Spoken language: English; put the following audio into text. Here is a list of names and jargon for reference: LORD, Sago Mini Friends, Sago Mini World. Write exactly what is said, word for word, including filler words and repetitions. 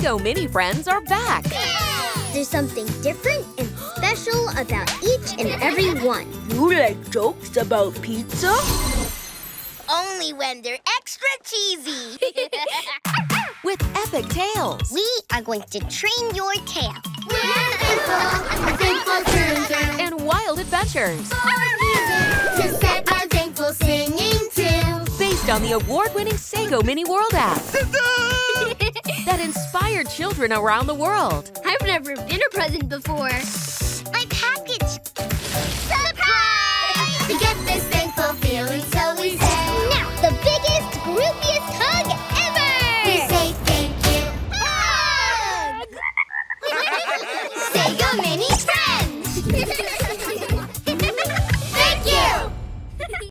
Sago Mini Friends are back! Yeah! There's something different and special about each and every one. You like jokes about pizza? Only when they're extra cheesy. With epic tales. We are going to train your tail. We're thankful, thankful children. And wild adventures. To set our thankful singing too. Based on the award-winning Sago Mini World app. That inspired children around the world. I've never been a present before.